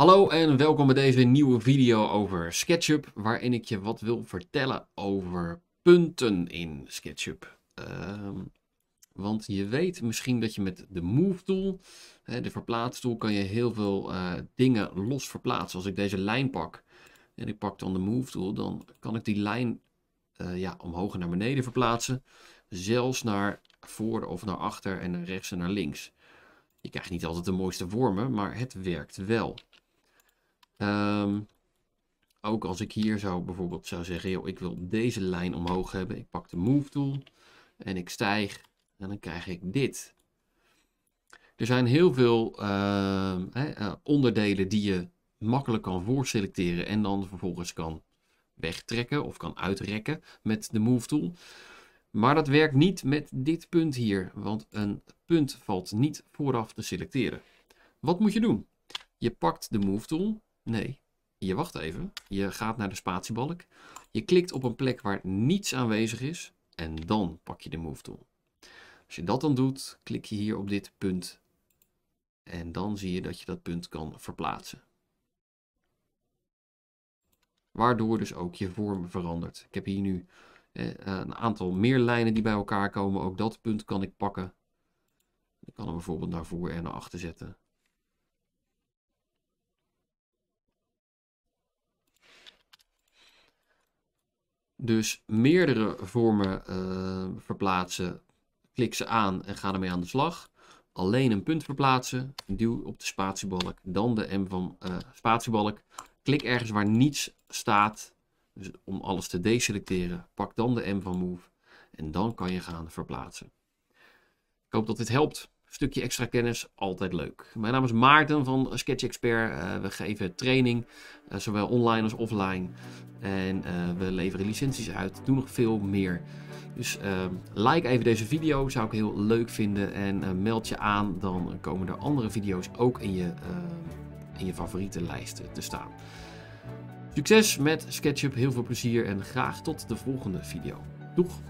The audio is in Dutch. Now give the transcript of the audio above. Hallo en welkom bij deze nieuwe video over SketchUp, waarin ik je wat wil vertellen over punten in SketchUp. Want je weet misschien dat je met de Move tool, de verplaatstool, kan je heel veel dingen los verplaatsen. Als ik deze lijn pak en ik pak dan de Move tool, dan kan ik die lijn omhoog en naar beneden verplaatsen. Zelfs naar voor of naar achter en naar rechts en naar links. Je krijgt niet altijd de mooiste vormen, maar het werkt wel. Ook als ik hier bijvoorbeeld zou zeggen, joh, ik wil deze lijn omhoog hebben. Ik pak de Move tool en ik stijg en dan krijg ik dit. Er zijn heel veel onderdelen die je makkelijk kan voorselecteren en dan vervolgens kan wegtrekken of kan uitrekken met de Move tool. Maar dat werkt niet met dit punt hier, want een punt valt niet vooraf te selecteren. Wat moet je doen? Je pakt de Move tool. Nee, je wacht even. Je gaat naar de spatiebalk. Je klikt op een plek waar niets aanwezig is en dan pak je de Move tool. Als je dat dan doet, klik je hier op dit punt en dan zie je dat je dat punt kan verplaatsen. Waardoor dus ook je vorm verandert. Ik heb hier nu een aantal meer lijnen die bij elkaar komen. Ook dat punt kan ik pakken. Ik kan hem bijvoorbeeld naar voor en naar achter zetten. Dus meerdere vormen verplaatsen, klik ze aan en ga ermee aan de slag. Alleen een punt verplaatsen, duw op de spatiebalk, dan de M van spatiebalk. Klik ergens waar niets staat, dus om alles te deselecteren. Pak dan de M van Move en dan kan je gaan verplaatsen. Ik hoop dat dit helpt. Een stukje extra kennis, altijd leuk. Mijn naam is Maarten van Sketch Expert. We geven training, zowel online als offline. En we leveren licenties uit, doen nog veel meer. Dus like even deze video, zou ik heel leuk vinden. En meld je aan, dan komen er andere video's ook in je favoriete lijst te staan. Succes met SketchUp, heel veel plezier en graag tot de volgende video. Doeg!